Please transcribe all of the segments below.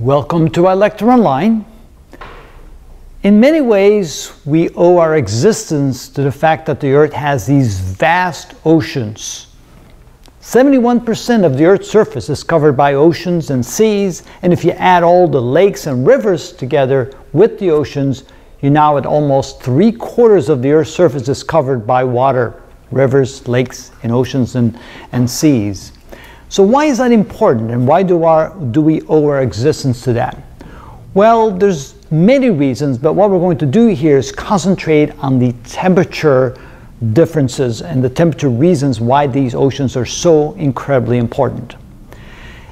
Welcome to our lecture online. In many ways, we owe our existence to the fact that the Earth has these vast oceans. 71% of the Earth's surface is covered by oceans and seas, and if you add all the lakes and rivers together with the oceans, you're now at almost 3/4 of the Earth's surface is covered by water, rivers, lakes, and oceans and seas. So why is that important, and why do we owe our existence to that? Well, there's many reasons, but what we're going to do here is concentrate on the temperature differences and the temperature reasons why these oceans are so incredibly important.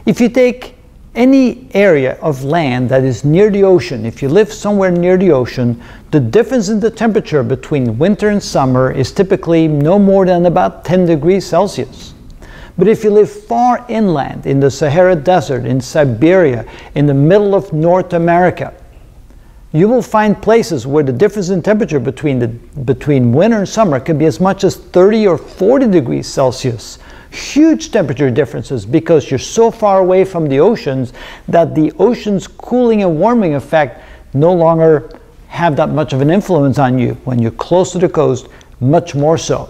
If you take any area of land that is near the ocean, if you live somewhere near the ocean, the difference in the temperature between winter and summer is typically no more than about 10 degrees Celsius. But if you live far inland, in the Sahara Desert, in Siberia, in the middle of North America, you will find places where the difference in temperature between winter and summer can be as much as 30 or 40 degrees Celsius. Huge temperature differences because you're so far away from the oceans that the ocean's cooling and warming effect no longer have that much of an influence on you. When you're close to the coast, much more so.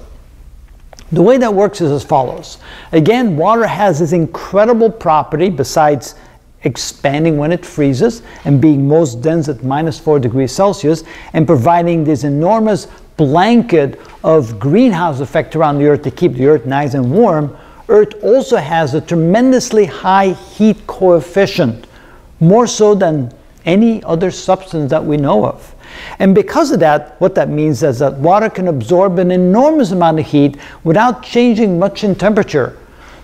The way that works is as follows. Again, water has this incredible property, besides expanding when it freezes and being most dense at -4°C and providing this enormous blanket of greenhouse effect around the Earth to keep the Earth nice and warm. Earth also has a tremendously high heat coefficient, more so than any other substance that we know of. And because of that, what that means is that water can absorb an enormous amount of heat without changing much in temperature.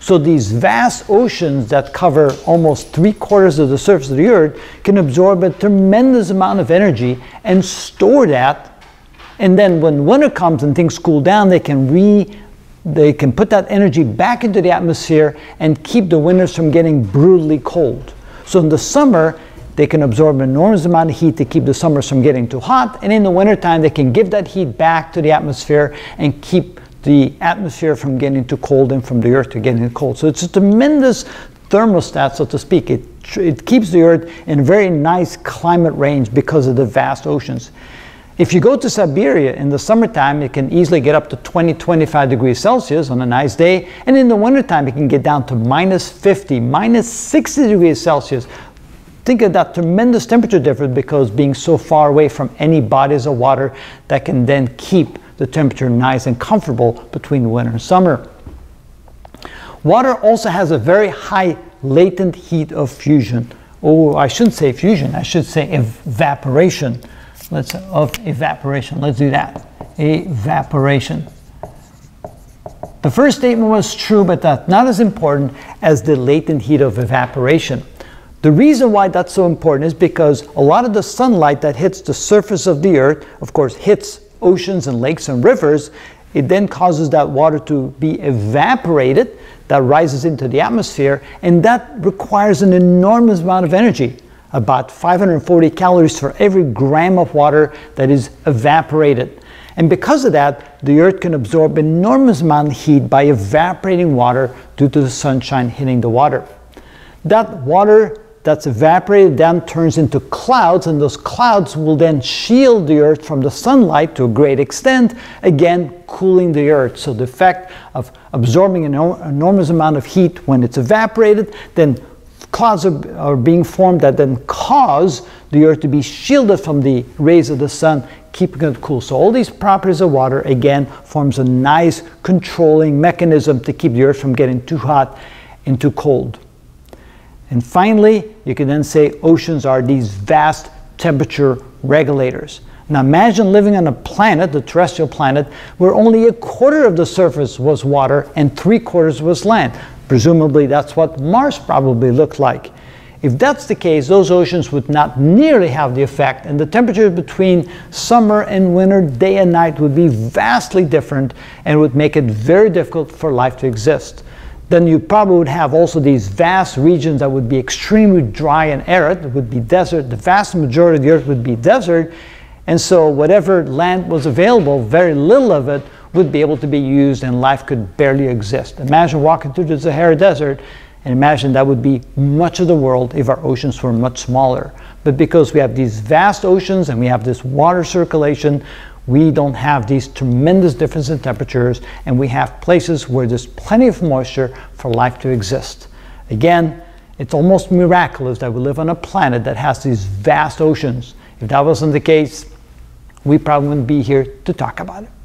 So these vast oceans that cover almost 3/4 of the surface of the Earth can absorb a tremendous amount of energy and store that. And then when winter comes and things cool down, they can put that energy back into the atmosphere and keep the winters from getting brutally cold. So in the summer, they can absorb an enormous amount of heat to keep the summers from getting too hot, and in the wintertime they can give that heat back to the atmosphere and keep the atmosphere from getting too cold and from the Earth to getting cold. So it's a tremendous thermostat, so to speak. It keeps the Earth in a very nice climate range because of the vast oceans. If you go to Siberia in the summertime, it can easily get up to 20-25 degrees Celsius on a nice day, and in the wintertime it can get down to -50, -60 degrees Celsius. Think of that tremendous temperature difference because being so far away from any bodies of water that can then keep the temperature nice and comfortable between winter and summer. Water also has a very high latent heat of fusion. Oh, I shouldn't say fusion, I should say evaporation. Let's do that. Evaporation. The first statement was true, but that's not as important as the latent heat of evaporation. The reason why that's so important is because a lot of the sunlight that hits the surface of the Earth, of course, hits oceans and lakes and rivers. It then causes that water to be evaporated, that rises into the atmosphere, and that requires an enormous amount of energy, about 540 calories for every gram of water that is evaporated. And because of that, the Earth can absorb enormous amount of heat by evaporating water due to the sunshine hitting the water. That water that's evaporated then turns into clouds, and those clouds will then shield the Earth from the sunlight to a great extent, again cooling the Earth. So the effect of absorbing an enormous amount of heat when it's evaporated, then clouds are being formed that then cause the Earth to be shielded from the rays of the sun, keeping it cool. So all these properties of water again forms a nice controlling mechanism to keep the Earth from getting too hot and too cold. And finally, you can then say oceans are these vast temperature regulators. Now imagine living on a planet, the terrestrial planet, where only 1/4 of the surface was water and 3/4 was land. Presumably that's what Mars probably looked like. If that's the case, those oceans would not nearly have the effect, and the temperatures between summer and winter, day and night, would be vastly different and would make it very difficult for life to exist. Then you probably would have also these vast regions that would be extremely dry and arid. It would be desert. The vast majority of the Earth would be desert. And so whatever land was available, very little of it would be able to be used, and life could barely exist. Imagine walking through the Sahara Desert And imagine that would be much of the world if our oceans were much smaller. But because we have these vast oceans and we have this water circulation, we don't have these tremendous differences in temperatures, and we have places where there's plenty of moisture for life to exist. Again, it's almost miraculous that we live on a planet that has these vast oceans. If that wasn't the case, we probably wouldn't be here to talk about it.